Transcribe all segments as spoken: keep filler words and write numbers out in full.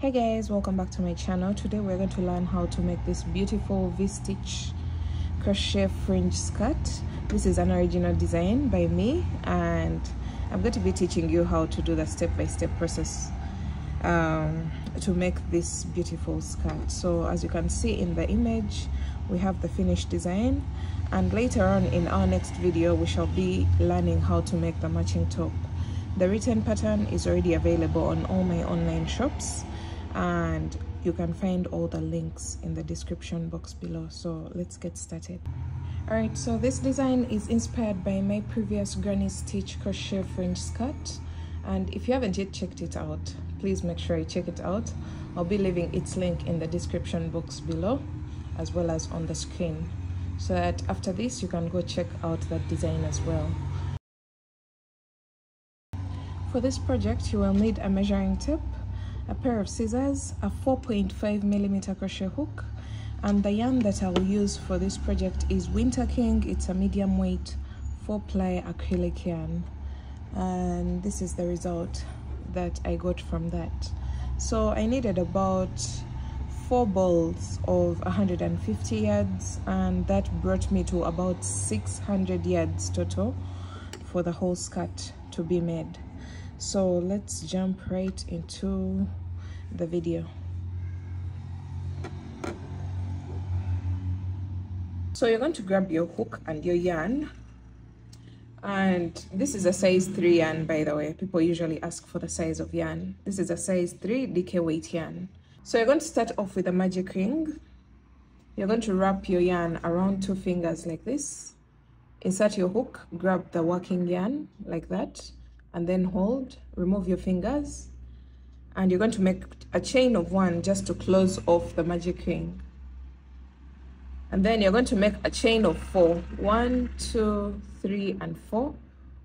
Hey guys, welcome back to my channel. Today we're going to learn how to make this beautiful V-stitch crochet fringe skirt. This is an original design by me, and I'm going to be teaching you how to do the step-by-step process um, to make this beautiful skirt. So as you can see in the image, we have the finished design, and later on in our next video we shall be learning how to make the matching top. The written pattern is already available on all my online shops, and you can find all the links in the description box below. So let's get started. All right, so this design is inspired by my previous granny stitch crochet fringe skirt, and if you haven't yet checked it out, please make sure you check it out. I'll be leaving its link in the description box below as well as on the screen, so that after this you can go check out that design as well. For this project you will need a measuring tape, a pair of scissors, a four point five millimeter crochet hook, and the yarn that I will use for this project is Winter King. It's a medium weight four ply acrylic yarn, and this is the result that I got from that. So I needed about four balls of one hundred fifty yards, and that brought me to about six hundred yards total for the whole skirt to be made. So let's jump right into the video. So you're going to grab your hook and your yarn, and this is a size three yarn, by the way. People usually ask for the size of yarn. This is a size three D K weight yarn. So you're going to start off with a magic ring. You're going to wrap your yarn around two fingers like this, insert your hook, grab the working yarn like that, and then hold, remove your fingers, and you're going to make a chain of one just to close off the magic ring. And then you're going to make a chain of four, one, two, three, and four,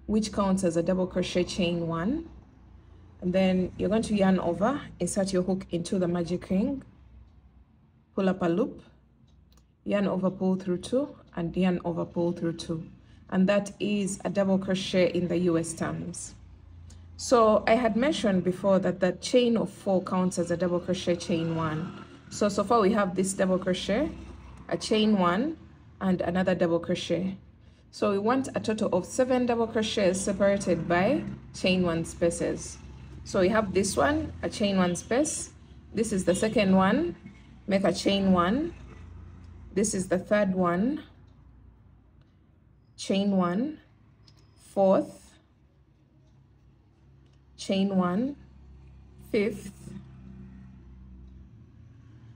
which counts as a double crochet chain one. And then you're going to yarn over, insert your hook into the magic ring, pull up a loop, yarn over, pull through two, and yarn over, pull through two. And that is a double crochet in the U S terms. So I had mentioned before that the chain of four counts as a double crochet chain one. So, so far we have this double crochet, a chain one, and another double crochet. So we want a total of seven double crochets separated by chain one spaces. So we have this one, a chain one space. This is the second one, make a chain one. This is the third one, chain one, fourth, chain one, fifth,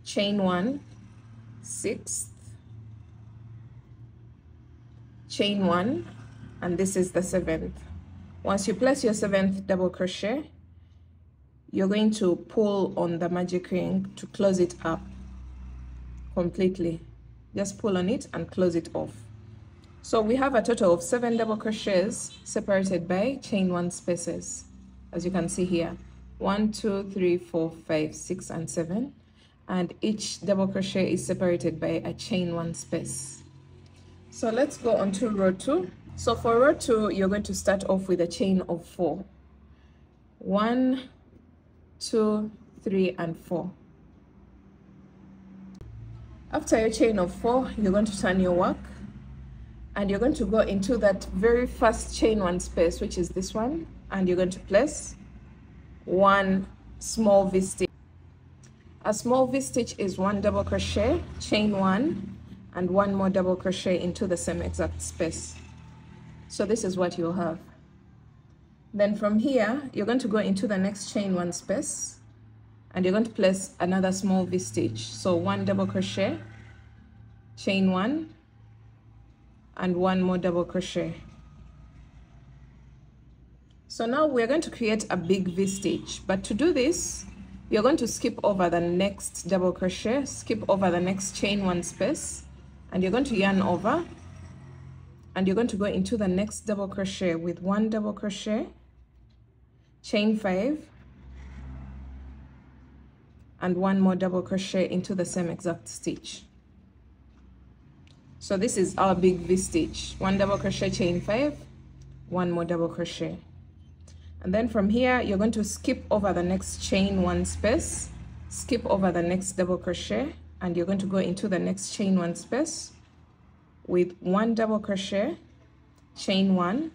chain one, sixth, chain one, and this is the seventh. Once you place your seventh double crochet, you're going to pull on the magic ring to close it up completely. Just pull on it and close it off. So we have a total of seven double crochets separated by chain one spaces, as you can see here, one, two, three, four, five, six, and seven, and each double crochet is separated by a chain one space. So let's go on to row two. So for row two, you're going to start off with a chain of four, one, two, three, and four. After your chain of four, you're going to turn your work, and you're going to go into that very first chain one space, which is this one, and you're going to place one small V-stitch. A small V-stitch is one double crochet, chain one, and one more double crochet into the same exact space. So this is what you'll have. Then from here, you're going to go into the next chain one space, and you're going to place another small V-stitch. So one double crochet, chain one, and one more double crochet. So now we're going to create a big V-stitch, but to do this you're going to skip over the next double crochet, skip over the next chain one space, and you're going to yarn over, and you're going to go into the next double crochet with one double crochet, chain five, and one more double crochet into the same exact stitch. So this is our big V-stitch, one double crochet, chain five, one more double crochet. And then from here, you're going to skip over the next chain one space skip over the next double crochet, and you're going to go into the next chain one space with one double crochet, chain one,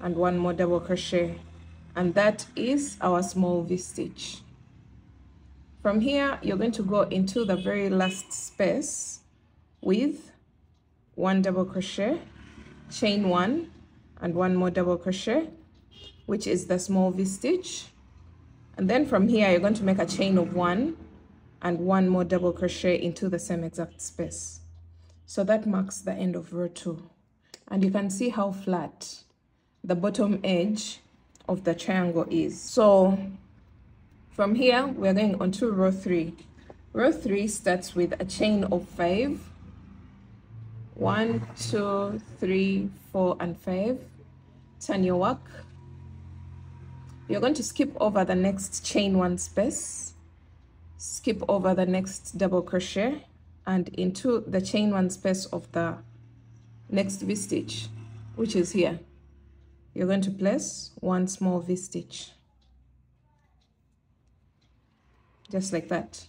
and one more double crochet, and that is our small V stitch. From here you're going to go into the very last space with one double crochet, chain one, and one more double crochet, which is the small V stitch. And then from here you're going to make a chain of one and one more double crochet into the same exact space. So that marks the end of row two, and you can see how flat the bottom edge of the triangle is. So from here we're going on to row three. Row three starts with a chain of five, one, two, three, four, and five. Turn your work. You're going to skip over the next chain one space, skip over the next double crochet, and into the chain one space of the next V stitch, which is here. You're going to place one small V stitch, just like that.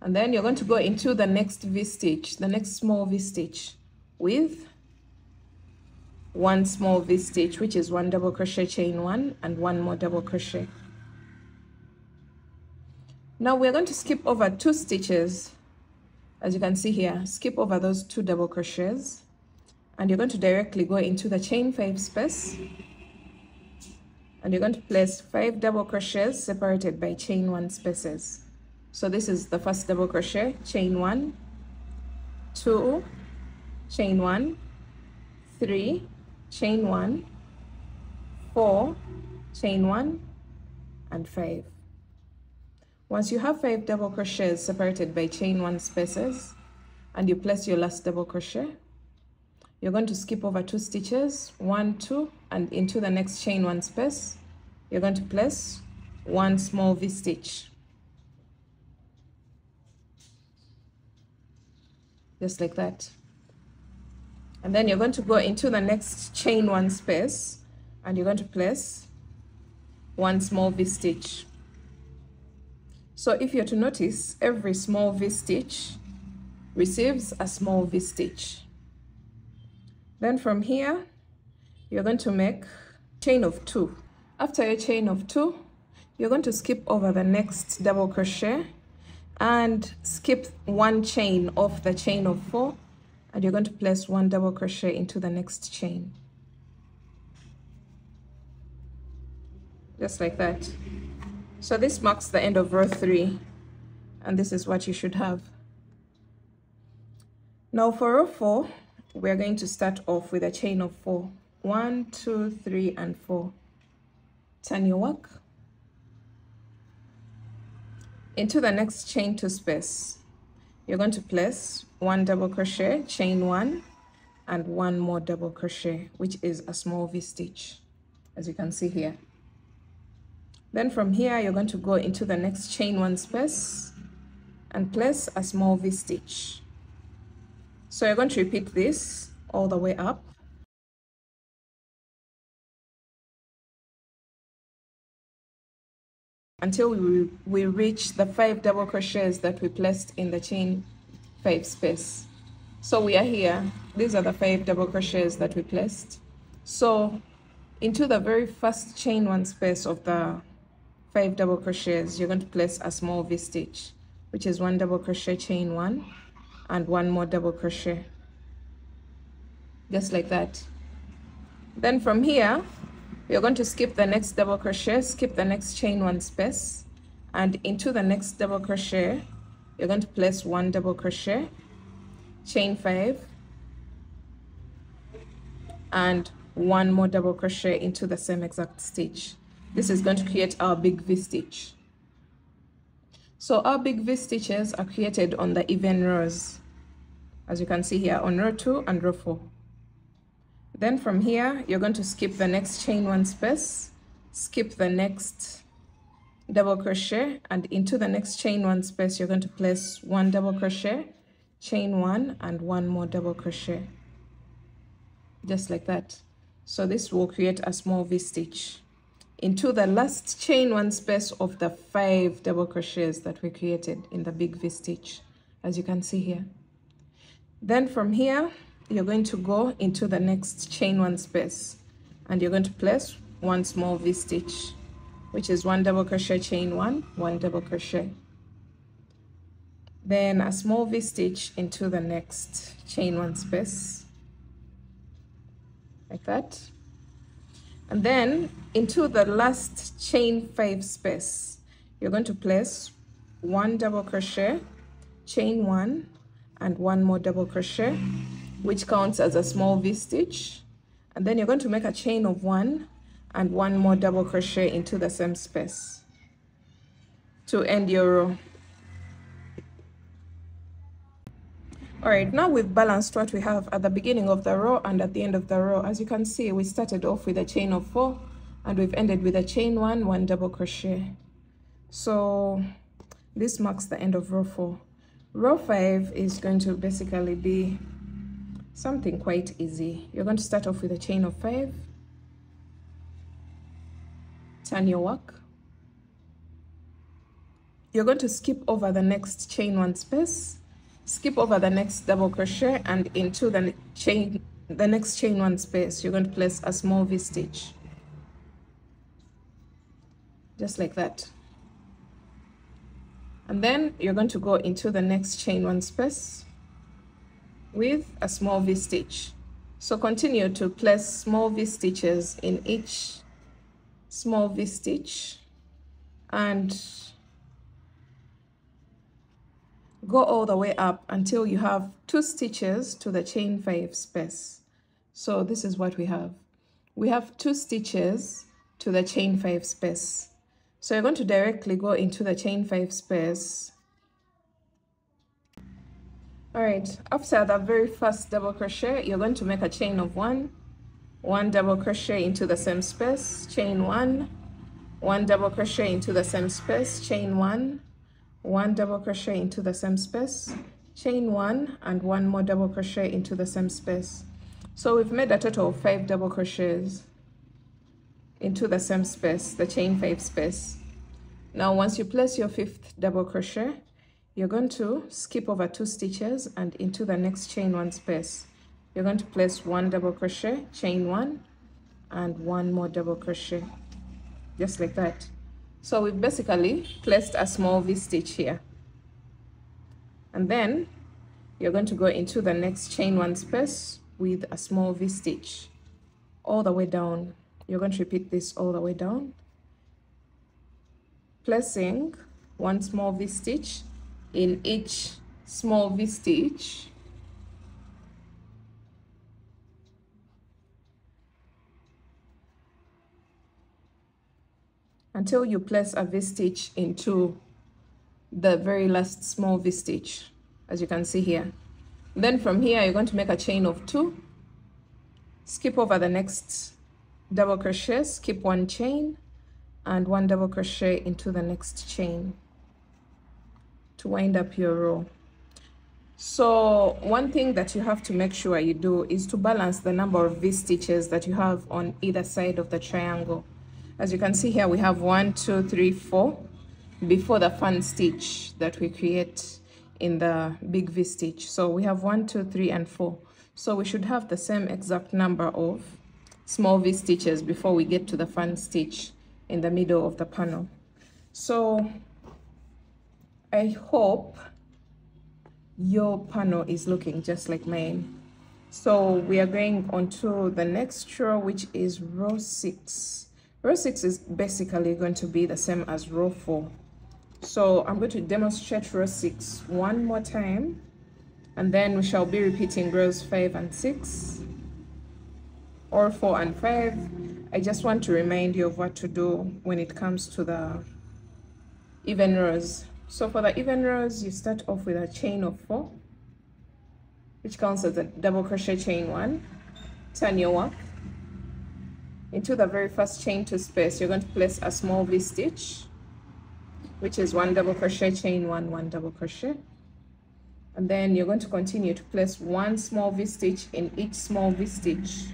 And then you're going to go into the next V stitch, the next small V stitch, with one small V stitch, which is one double crochet, chain one, and one more double crochet. Now we're going to skip over two stitches, as you can see here. Skip over those two double crochets, and you're going to directly go into the chain five space, and you're going to place five double crochets separated by chain one spaces. So this is the first double crochet, chain one, two, chain one, three, chain one, four, chain one, and five. Once you have five double crochets separated by chain one spaces and you place your last double crochet, you're going to skip over two stitches, one, two, and into the next chain one space, you're going to place one small V stitch, just like that. And then you're going to go into the next chain one space and you're going to place one small V stitch. So if you're to notice, every small V stitch receives a small V stitch. Then from here, you're going to make chain of two. After your chain of two, you're going to skip over the next double crochet and skip one chain off the chain of four, and you're going to place one double crochet into the next chain, just like that. So this marks the end of row three, and this is what you should have. Now for row four, we're going to start off with a chain of four. One, two, three, and four. Turn your work. Into the next chain two space, you're going to place one double crochet, chain one, and one more double crochet, which is a small V stitch, as you can see here. Then from here, you're going to go into the next chain one space and place a small V stitch. So you're going to repeat this all the way up. Until we, we reach the five double crochets that we placed in the chain five space. So we are here. These are the five double crochets that we placed. So into the very first chain one space of the five double crochets, you're going to place a small V stitch, which is one double crochet, chain one, and one more double crochet, just like that. Then from here, you're going to skip the next double crochet, skip the next chain one space, and into the next double crochet, you're going to place one double crochet, chain five, and one more double crochet into the same exact stitch. This is going to create our big V stitch. So our big V stitches are created on the even rows, as you can see here, on row two and row four. Then from here, you're going to skip the next chain one space, skip the next double crochet, and into the next chain one space, you're going to place one double crochet, chain one, and one more double crochet, just like that. So this will create a small V stitch. into the last chain one space of the five double crochets that we created in the big V stitch, as you can see here. Then from here you're going to go into the next chain one space and you're going to place one small V stitch, which is one double crochet, chain one, one double crochet, then a small V stitch into the next chain one space like that, and then into the last chain five space you're going to place one double crochet, chain one, and one more double crochet, which counts as a small V stitch, and then you're going to make a chain of one and one more double crochet into the same space to end your row. All right, now we've balanced what we have at the beginning of the row and at the end of the row. As you can see, we started off with a chain of four and we've ended with a chain one, one double crochet. So this marks the end of row four. Row five is going to basically be something quite easy. You're going to start off with a chain of five, turn your work. You're going to skip over the next chain one space, skip over the next double crochet, and into the chain the next chain one space you're going to place a small V stitch, just like that, and then you're going to go into the next chain one space with a small V stitch. So continue to place small V stitches in each small V stitch and go all the way up until you have two stitches to the chain five space. So this is what we have. We have two stitches to the chain five space. So you're going to directly go into the chain five space. All right, after the very first double crochet, you're going to make a chain of one, one double crochet into the same space, chain one, one double crochet into the same space, chain one, one double crochet into the same space, chain one, and one more double crochet into the same space. So we've made a total of five double crochets into the same space, the chain five space. Now once you place your fifth double crochet, you're going to skip over two stitches and into the next chain one space you're going to place one double crochet, chain one, and one more double crochet, just like that. So we've basically placed a small V stitch here, and then you're going to go into the next chain one space with a small V stitch all the way down. You're going to repeat this all the way down, placing one small V stitch in each small V stitch, until you place a V stitch into the very last small V stitch, as you can see here. Then from here you're going to make a chain of two, skip over the next double crochet, skip one chain, and one double crochet into the next chain to wind up your row. So one thing that you have to make sure you do is to balance the number of V stitches that you have on either side of the triangle. As you can see here, we have one, two, three, four before the fan stitch that we create in the big V stitch. So we have one, two, three, and four. So we should have the same exact number of small V stitches before we get to the fan stitch in the middle of the panel. So I hope your panel is looking just like mine. So we are going on to the next row, which is row six. Row six is basically going to be the same as row four. So I'm going to demonstrate row six one more time, and then we shall be repeating rows five and six, or four and five. I just want to remind you of what to do when it comes to the even rows. So for the even rows, you start off with a chain of four, which counts as a double crochet, chain one, turn your work. Into the very first chain two space you're going to place a small V stitch, which is one double crochet, chain one, one double crochet, and then you're going to continue to place one small V stitch in each small V stitch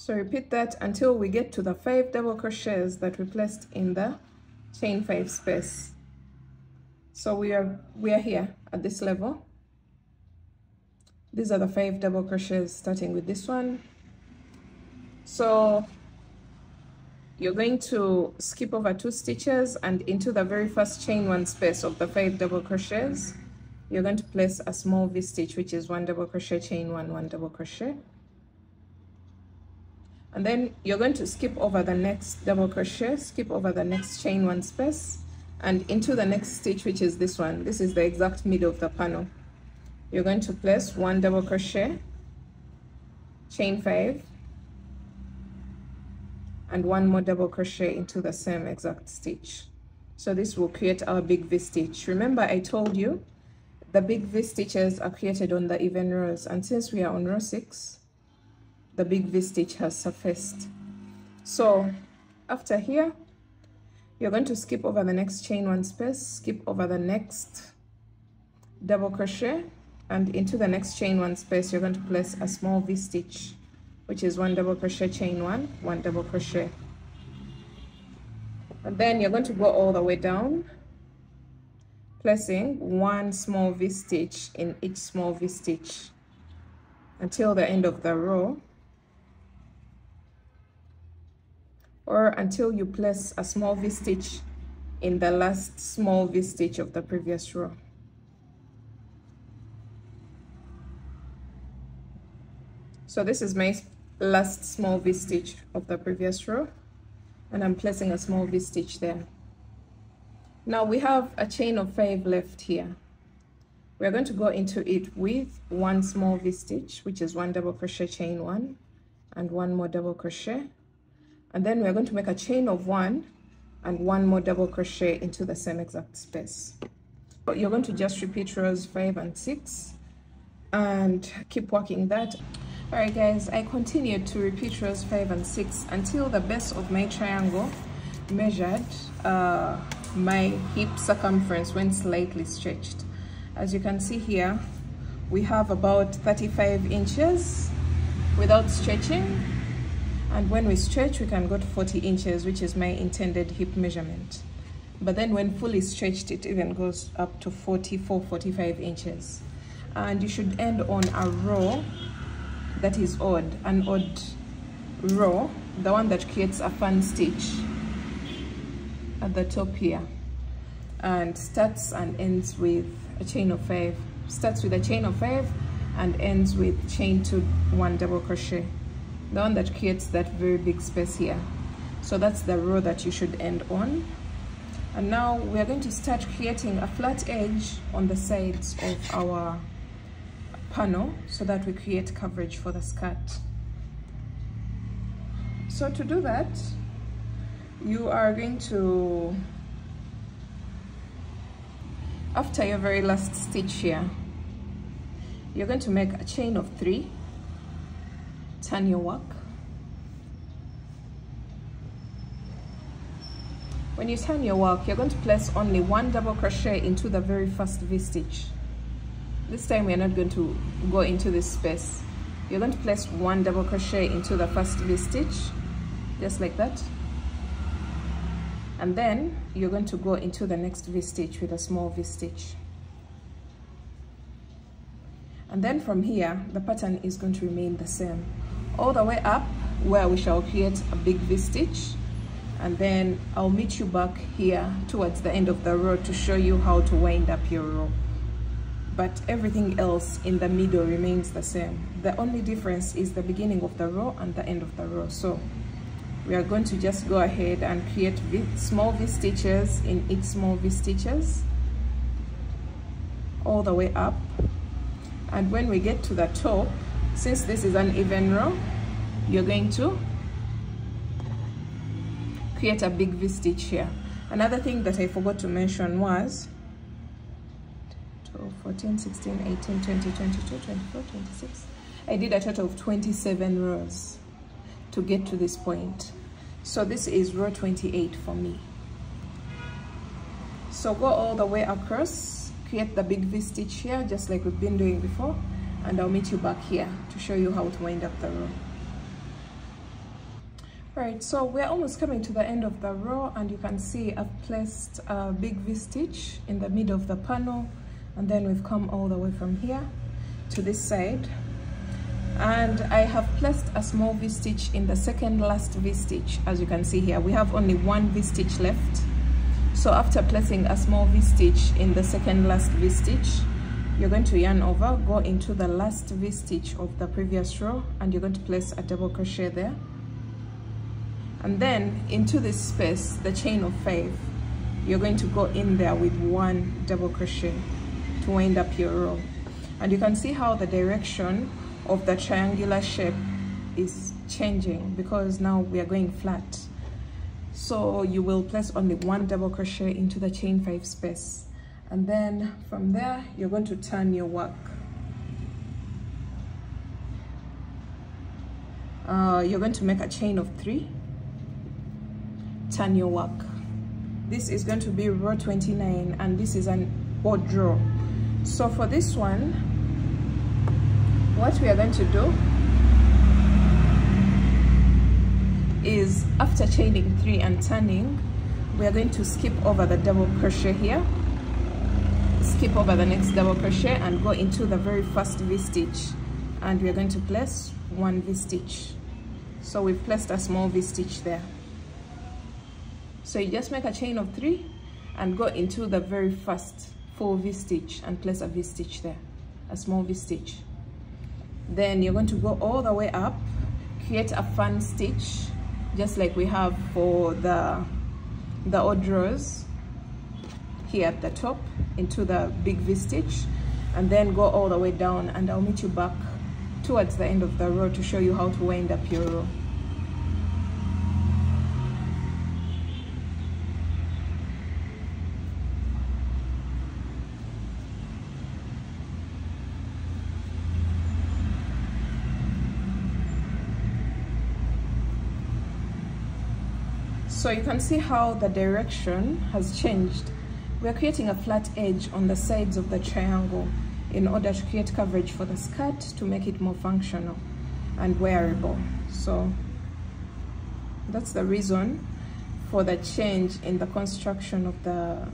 So repeat that until we get to the five double crochets that we placed in the chain five space. So we are we are here at this level. These are the five double crochets, starting with this one. So you're going to skip over two stitches, and into the very first chain one space of the five double crochets, you're going to place a small V stitch, which is one double crochet, chain one, one double crochet. And then you're going to skip over the next double crochet, skip over the next chain one space, and into the next stitch, which is this one. This is the exact middle of the panel. You're going to place one double crochet, chain five, and one more double crochet into the same exact stitch. So this will create our big V stitch. Remember, I told you the big V stitches are created on the even rows, and since we are on row six, the big V stitch has surfaced. So after here, you're going to skip over the next chain one space, skip over the next double crochet, and into the next chain one space, you're going to place a small V stitch, which is one double crochet, chain one, one double crochet. And then you're going to go all the way down, placing one small V stitch in each small V stitch until the end of the row, or until you place a small V stitch in the last small V stitch of the previous row. So this is my last small V stitch of the previous row, and I'm placing a small V stitch there. Now we have a chain of five left here. We're going to go into it with one small V stitch, which is one double crochet, chain one, and one more double crochet, and then we're going to make a chain of one and one more double crochet into the same exact space. But you're going to just repeat rows five and six and keep working that. Alright guys, I continued to repeat rows five and six until the base of my triangle measured uh, my hip circumference when slightly stretched. As you can see here, we have about thirty-five inches without stretching, and when we stretch we can go to forty inches, which is my intended hip measurement. But then when fully stretched, it even goes up to forty-four, forty-five inches. And you should end on a row that is odd, an odd row, the one that creates a fan stitch at the top here, and starts and ends with a chain of five, starts with a chain of five and ends with chain two, one double crochet, the one that creates that very big space here. So that's the row that you should end on. And now we are going to start creating a flat edge on the sides of our panel so that we create coverage for the skirt. So to do that, you are going to, after your very last stitch here, you're going to make a chain of three, turn your work. When you turn your work, you're going to place only one double crochet into the very first V stitch. This time we are not going to go into this space. You're going to place one double crochet into the first V stitch, just like that. And then you're going to go into the next V stitch with a small V stitch. And then from here, the pattern is going to remain the same, all the way up where we shall create a big V stitch. And then I'll meet you back here towards the end of the row to show you how to wind up your row. But everything else in the middle remains the same. The only difference is the beginning of the row and the end of the row. So we are going to just go ahead and create v small V stitches in each small V stitches all the way up. And when we get to the top, since this is an even row, you're going to create a big V stitch here. Another thing that I forgot to mention was fourteen, sixteen, eighteen, twenty, twenty-two, twenty-four, twenty-six. I did a total of twenty-seven rows to get to this point. So this is row twenty-eight for me. So go all the way across, create the big V stitch here, just like we've been doing before, and I'll meet you back here to show you how to wind up the row. Right, so we're almost coming to the end of the row, and you can see I've placed a big V stitch in the middle of the panel, and then we've come all the way from here to this side, and I have placed a small V stitch in the second last V stitch. As you can see here, we have only one V stitch left. So after placing a small V stitch in the second last V stitch, you're going to yarn over, go into the last V stitch of the previous row, and you're going to place a double crochet there. And then into this space, the chain of five, you're going to go in there with one double crochet to wind up your row. And you can see how the direction of the triangular shape is changing, because now we are going flat. So you will place only one double crochet into the chain five space. And then from there, you're going to turn your work. Uh, you're going to make a chain of three, turn your work. This is going to be row twenty-nine, and this is an odd row. So for this one, what we are going to do is, after chaining three and turning, we are going to skip over the double crochet here, skip over the next double crochet, and go into the very first V stitch, and we are going to place one V stitch. So we've placed a small V stitch there. So you just make a chain of three and go into the very first full V stitch and place a V stitch there, a small V stitch. Then you're going to go all the way up, create a fan stitch, just like we have for the the odd rows here at the top, into the big V stitch, and then go all the way down, and I'll meet you back towards the end of the row to show you how to wind up your row. So you can see how the direction has changed. We're creating a flat edge on the sides of the triangle in order to create coverage for the skirt, to make it more functional and wearable. So that's the reason for the change in the construction of the,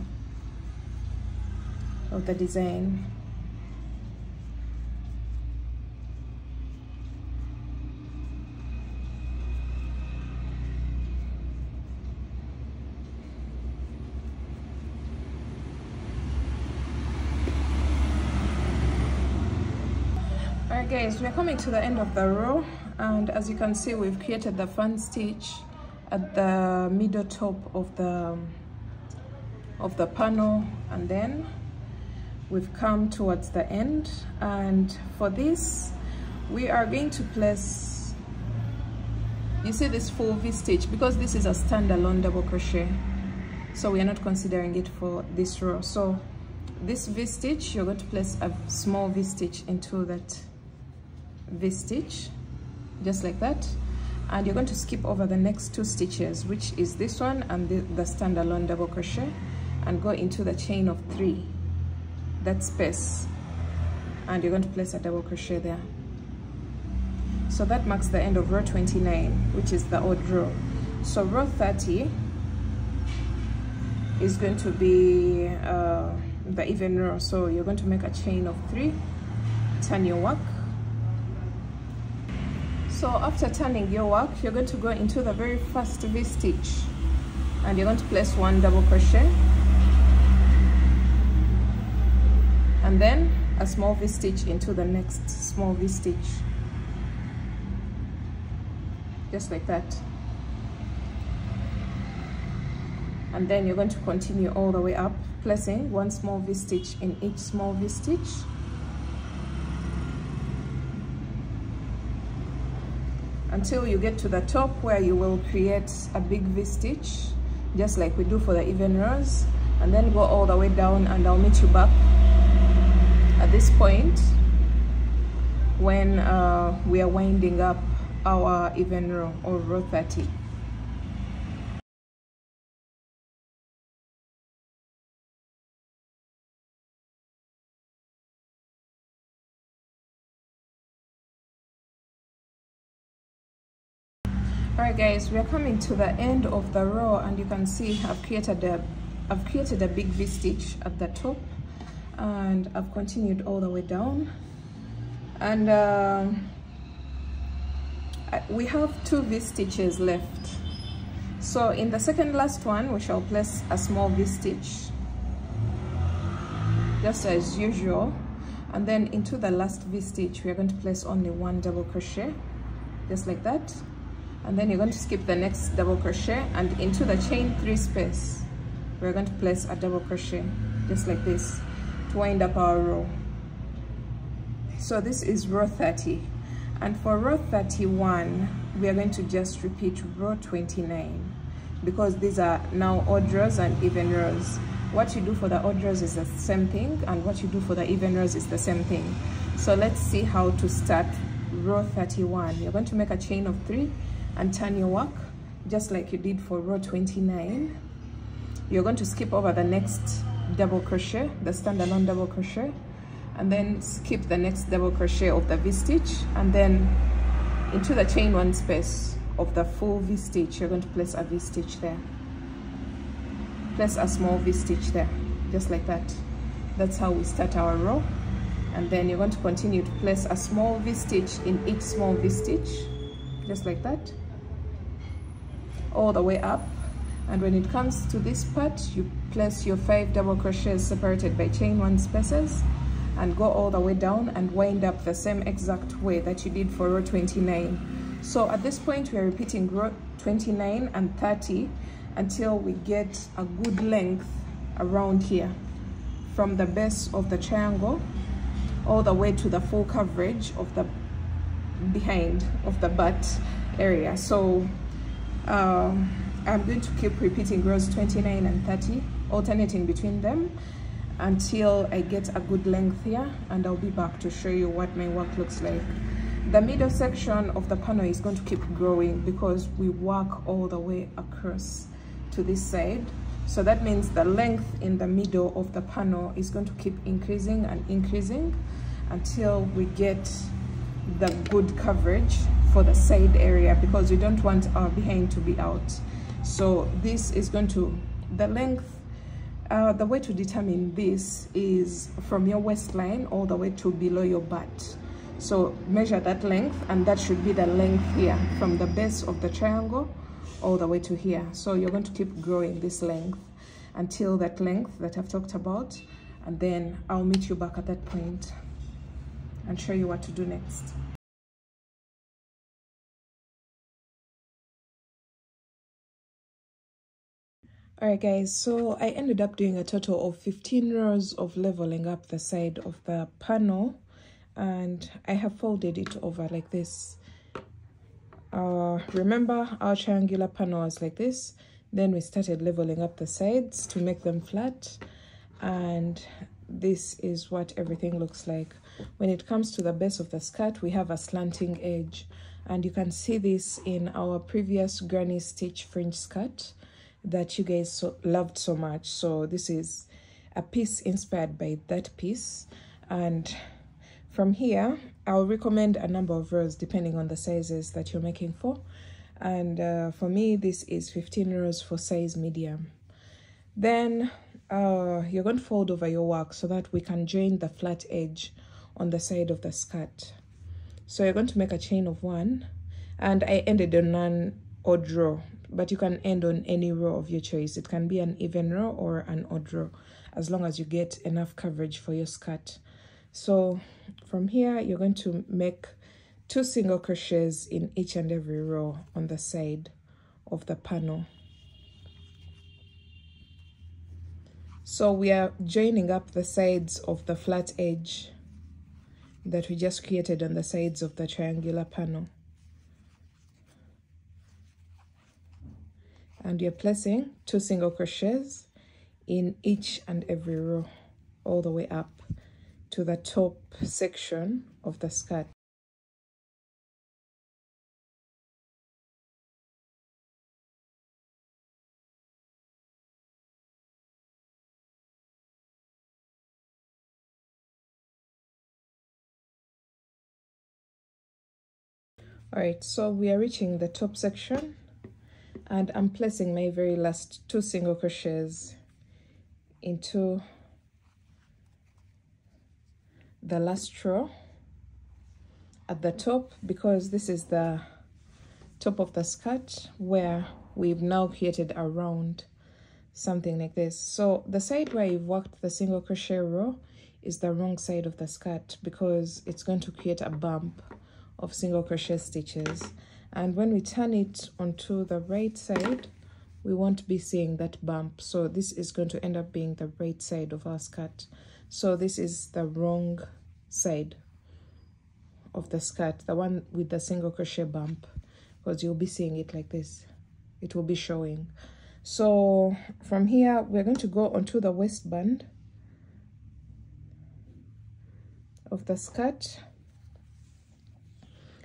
of the design. Guys, we're coming to the end of the row, and as you can see, we've created the fan stitch at the middle top of the of the panel, and then we've come towards the end, and for this we are going to place, you see this full V stitch, because this is a standalone double crochet, so we are not considering it for this row. So this V stitch, you're going to place a small V stitch into that V stitch, just like that, and you're going to skip over the next two stitches, which is this one and the, the standalone double crochet, and go into the chain of three, that space, and you're going to place a double crochet there. So that marks the end of row twenty-nine, which is the odd row. So row thirty is going to be uh, the even row. So you're going to make a chain of three, turn your work. So after turning your work, you're going to go into the very first V stitch, and you're going to place one double crochet, and then a small V stitch into the next small V stitch, just like that. And then you're going to continue all the way up, placing one small V stitch in each small V stitch, until you get to the top, where you will create a big V stitch, just like we do for the even rows, and then go all the way down, and I'll meet you back at this point when uh, we are winding up our even row, or row thirty. Alright guys, we are coming to the end of the row, and you can see I've created a I've created a big V stitch at the top, and I've continued all the way down, and uh, we have two V stitches left. So in the second last one, we shall place a small V stitch, just as usual, and then into the last V stitch, we are going to place only one double crochet, just like that. And then you're going to skip the next double crochet, and into the chain three space we're going to place a double crochet, just like this, to wind up our row. So this is row thirty, and for row thirty-one we are going to just repeat row twenty-nine, because these are now odd rows and even rows. What you do for the odd rows is the same thing, and what you do for the even rows is the same thing. So let's see how to start row thirty-one. You're going to make a chain of three and turn your work just like you did for row twenty-nine. You're going to skip over the next double crochet, the standalone double crochet, and then skip the next double crochet of the V stitch, and then into the chain one space of the full V stitch you're going to place a V stitch there, place a small V stitch there, just like that. That's how we start our row, and then you're going to continue to place a small V stitch in each small V stitch, just like that, all the way up. And when it comes to this part, you place your five double crochets separated by chain one spaces, and go all the way down and wind up the same exact way that you did for row twenty-nine. So at this point we are repeating row twenty-nine and thirty until we get a good length around here, from the base of the triangle all the way to the full coverage of the behind of the butt area. So um, I'm going to keep repeating rows twenty-nine and thirty, alternating between them until I get a good length here, and I'll be back to show you what my work looks like. The middle section of the panel is going to keep growing because we work all the way across to this side. So that means the length in the middle of the panel is going to keep increasing and increasing until we get the good coverage for the side area, because we don't want our behind to be out. So this is going to the length uh, the way to determine this is from your waistline all the way to below your butt. So measure that length, and that should be the length here from the base of the triangle all the way to here. So you're going to keep growing this length until that length that I've talked about, and then I'll meet you back at that point and show you what to do next. Alright guys, so I ended up doing a total of fifteen rows of leveling up the side of the panel, and I have folded it over like this. Uh, remember our triangular panel was like this, then we started leveling up the sides to make them flat, and this is what everything looks like. When it comes to the base of the skirt, we have a slanting edge, and you can see this in our previous granny stitch fringe skirt that you guys so loved so much. So this is a piece inspired by that piece, and from here I'll recommend a number of rows depending on the sizes that you're making for, and uh, for me this is fifteen rows for size medium. Then Uh, you're going to fold over your work so that we can join the flat edge on the side of the skirt. So you're going to make a chain of one, and I ended on an odd row, but you can end on any row of your choice. It can be an even row or an odd row, as long as you get enough coverage for your skirt. So from here you're going to make two single crochets in each and every row on the side of the panel. So we are joining up the sides of the flat edge that we just created on the sides of the triangular panel, and you're placing two single crochets in each and every row all the way up to the top section of the skirt. All right, so we are reaching the top section and I'm placing my very last two single crochets into the last row at the top, because this is the top of the skirt where we've now created a round, something like this. So the side where you've worked the single crochet row is the wrong side of the skirt, because it's going to create a bump of single crochet stitches, and when we turn it onto the right side we won't be seeing that bump, so this is going to end up being the right side of our skirt. So this is the wrong side of the skirt, the one with the single crochet bump, because you'll be seeing it like this, it will be showing. So from here we're going to go onto the waistband of the skirt,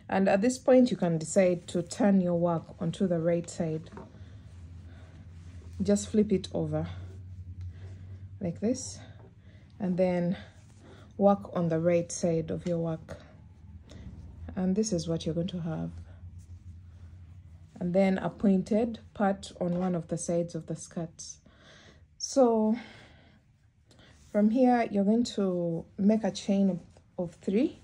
and at this point you can decide to turn your work onto the right side, just flip it over like this and then work on the right side of your work, and this is what you're going to have, and then a pointed part on one of the sides of the skirts. So from here you're going to make a chain of, of three.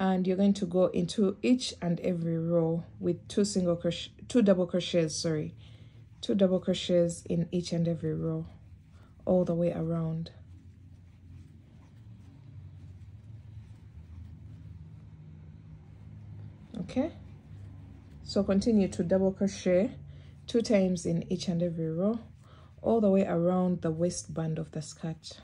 And you're going to go into each and every row with two single crochet, two double crochets, sorry, two double crochets in each and every row, all the way around. Okay, so continue to double crochet two times in each and every row, all the way around the waistband of the skirt.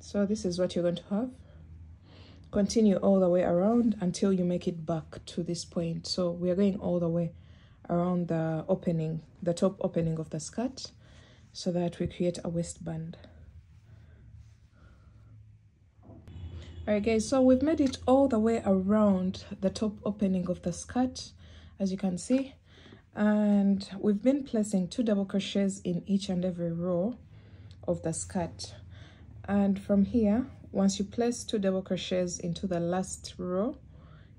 So this is what you're going to have. Continue all the way around until you make it back to this point. So we are going all the way around the opening, the top opening of the skirt, so that we create a waistband. All right guys, so we've made it all the way around the top opening of the skirt, as you can see, and we've been placing two double crochets in each and every row of the skirt. And from here, once you place two double crochets into the last row,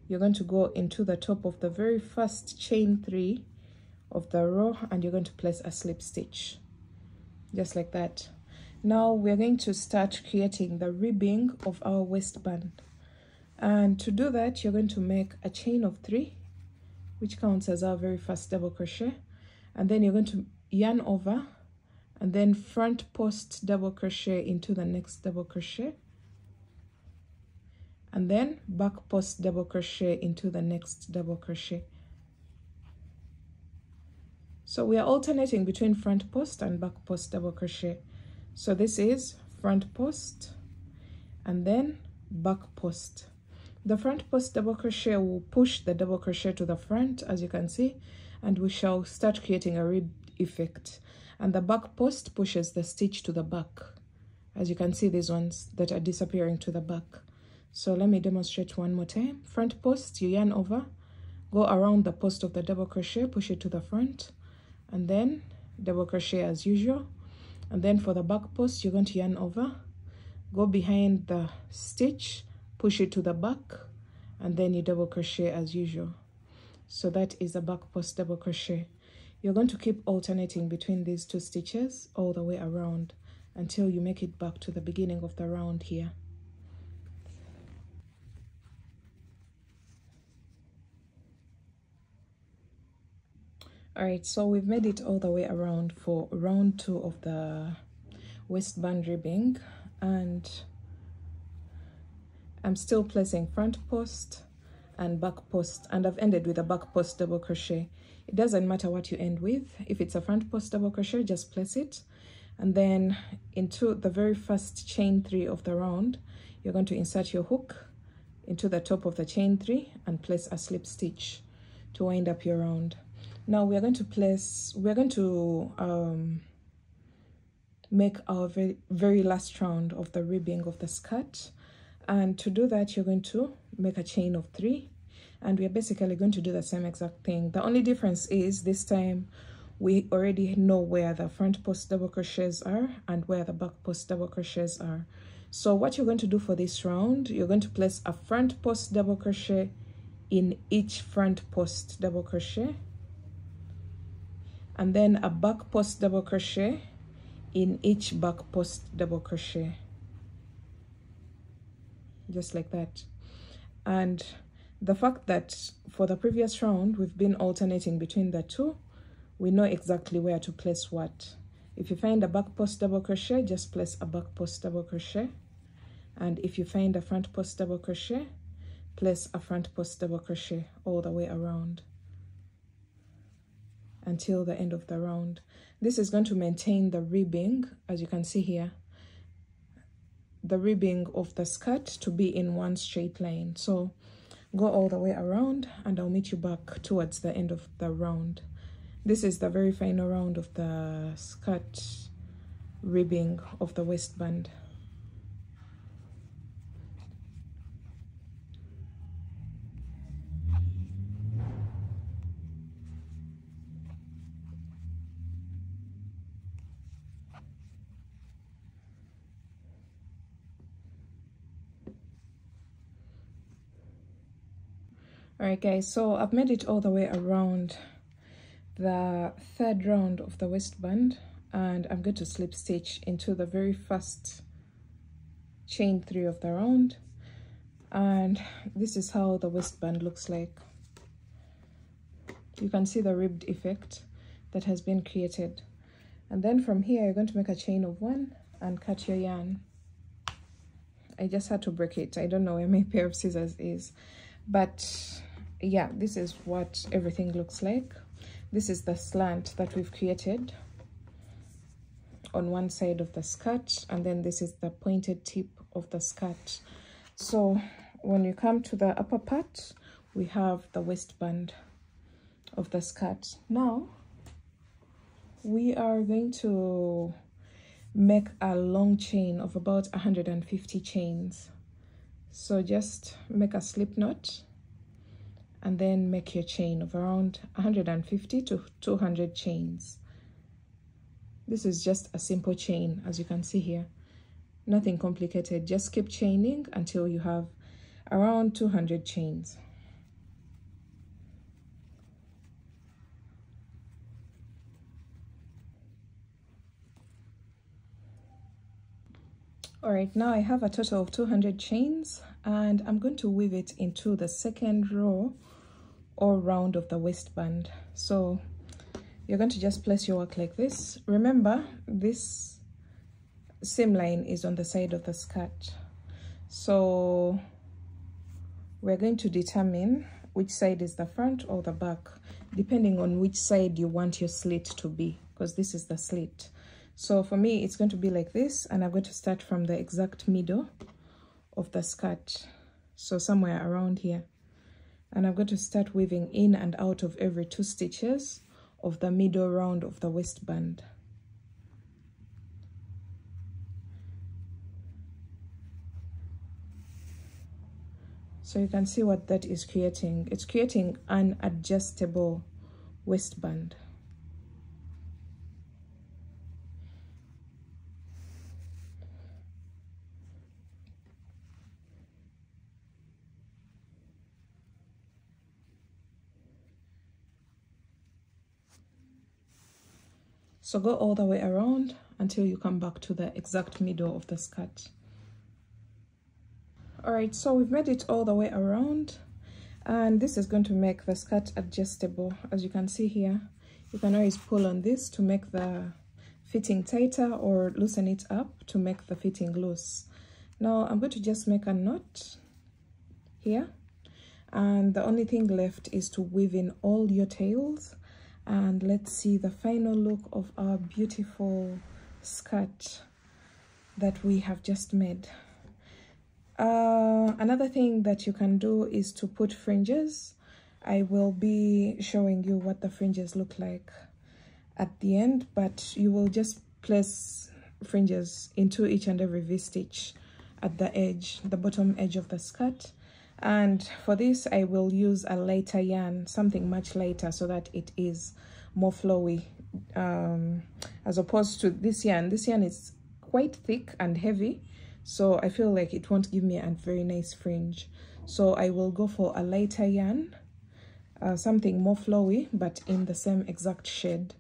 you're going to go into the top of the very first chain three of the row and you're going to place a slip stitch, just like that. Now we're going to start creating the ribbing of our waistband, and to do that you're going to make a chain of three, which counts as our very first double crochet, and then you're going to yarn over and then front post double crochet into the next double crochet, and then back post double crochet into the next double crochet. So we are alternating between front post and back post double crochet. So this is front post and then back post. The front post double crochet will push the double crochet to the front, as you can see, and we shall start creating a rib effect. And the back post pushes the stitch to the back, as you can see these ones that are disappearing to the back. So let me demonstrate one more time. Front post, you yarn over, go around the post of the double crochet, push it to the front, and then double crochet as usual. And then for the back post, you're going to yarn over, go behind the stitch, push it to the back, and then you double crochet as usual. So that is a back post double crochet. You're going to keep alternating between these two stitches all the way around until you make it back to the beginning of the round here. All right, so we've made it all the way around for round two of the waistband ribbing, and I'm still placing front post and back post, and I've ended with a back post double crochet. It doesn't matter what you end with. If it's a front post double crochet, just place it, and then into the very first chain three of the round, you're going to insert your hook into the top of the chain three and place a slip stitch to wind up your round. Now we are going to place, we are going to um, make our very, very last round of the ribbing of the skirt, And to do that, you're going to make a chain of three, and we are basically going to do the same exact thing. The only difference is this time we already know where the front post double crochets are and where the back post double crochets are. So what you're going to do for this round, you're going to place a front post double crochet in each front post double crochet, and then a back post double crochet in each back post double crochet, just like that. And the fact that for the previous round we've been alternating between the two, we know exactly where to place what. If you find a back post double crochet, just place a back post double crochet, and if you find a front post double crochet, place a front post double crochet all the way around until the end of the round. This is going to maintain the ribbing, as you can see here, the ribbing of the skirt to be in one straight line. So go all the way around, and I'll meet you back towards the end of the round. This is the very final round of the skirt ribbing of the waistband. Alright guys, so I've made it all the way around the third round of the waistband, and I'm going to slip stitch into the very first chain three of the round, and this is how the waistband looks like. You can see the ribbed effect that has been created, and then from here you're going to make a chain of one and cut your yarn. I just had to break it, I don't know where my pair of scissors is. But yeah, this is what everything looks like. This is the slant that we've created on one side of the skirt, and then this is the pointed tip of the skirt. So when you come to the upper part, we have the waistband of the skirt. Now we are going to make a long chain of about one hundred fifty chains. So just make a slip knot and then make your chain of around one hundred fifty to two hundred chains. This is just a simple chain, as you can see here, nothing complicated. Just keep chaining until you have around two hundred chains. Alright, now I have a total of two hundred chains, and I'm going to weave it into the second row or round of the waistband. So you're going to just place your work like this. Remember, this seam line is on the side of the skirt, so we're going to determine which side is the front or the back, depending on which side you want your slit to be, because this is the slit. So for me, it's going to be like this, and I'm going to start from the exact middle of the skirt, so somewhere around here, and I'm going to start weaving in and out of every two stitches of the middle round of the waistband. So you can see what that is creating. It's creating an adjustable waistband. So go all the way around until you come back to the exact middle of the skirt. Alright, so we've made it all the way around, and this is going to make the skirt adjustable. As you can see here, you can always pull on this to make the fitting tighter, or loosen it up to make the fitting loose. Now I'm going to just make a knot here, and the only thing left is to weave in all your tails. And let's see the final look of our beautiful skirt that we have just made. Uh, another thing that you can do is to put fringes. I will be showing you what the fringes look like at the end, but you will just place fringes into each and every V-stitch at the edge, the bottom edge of the skirt. And for this I will use a lighter yarn, something much lighter, so that it is more flowy, um, as opposed to this yarn. This yarn is quite thick and heavy, so I feel like it won't give me a very nice fringe. So I will go for a lighter yarn, uh, something more flowy, but in the same exact shade.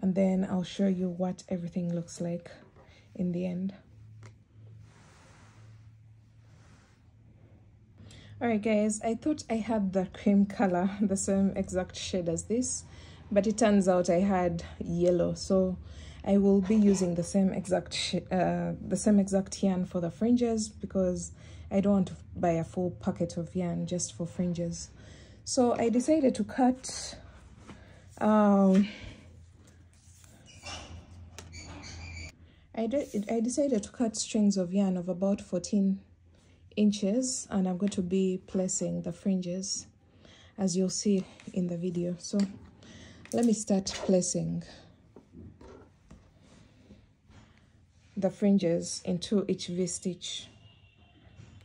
And then I'll show you what everything looks like in the end. Alright guys, I thought I had the cream color, the same exact shade as this, but it turns out I had yellow. So I will be using the same exact sh uh, the same exact yarn for the fringes, because I don't want to buy a full packet of yarn just for fringes. So I decided to cut um, I, de I decided to cut strings of yarn of about fourteen inches, and I'm going to be placing the fringes as you'll see in the video. So let me start placing the fringes into each V-stitch.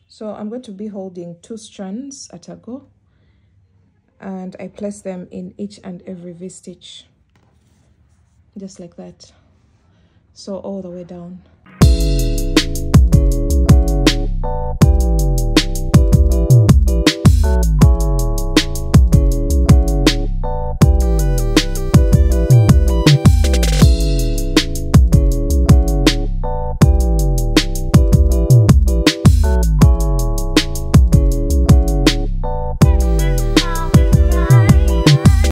So I'm going to be holding two strands at a go, and I place them in each and every V-stitch, just like that, so all the way down.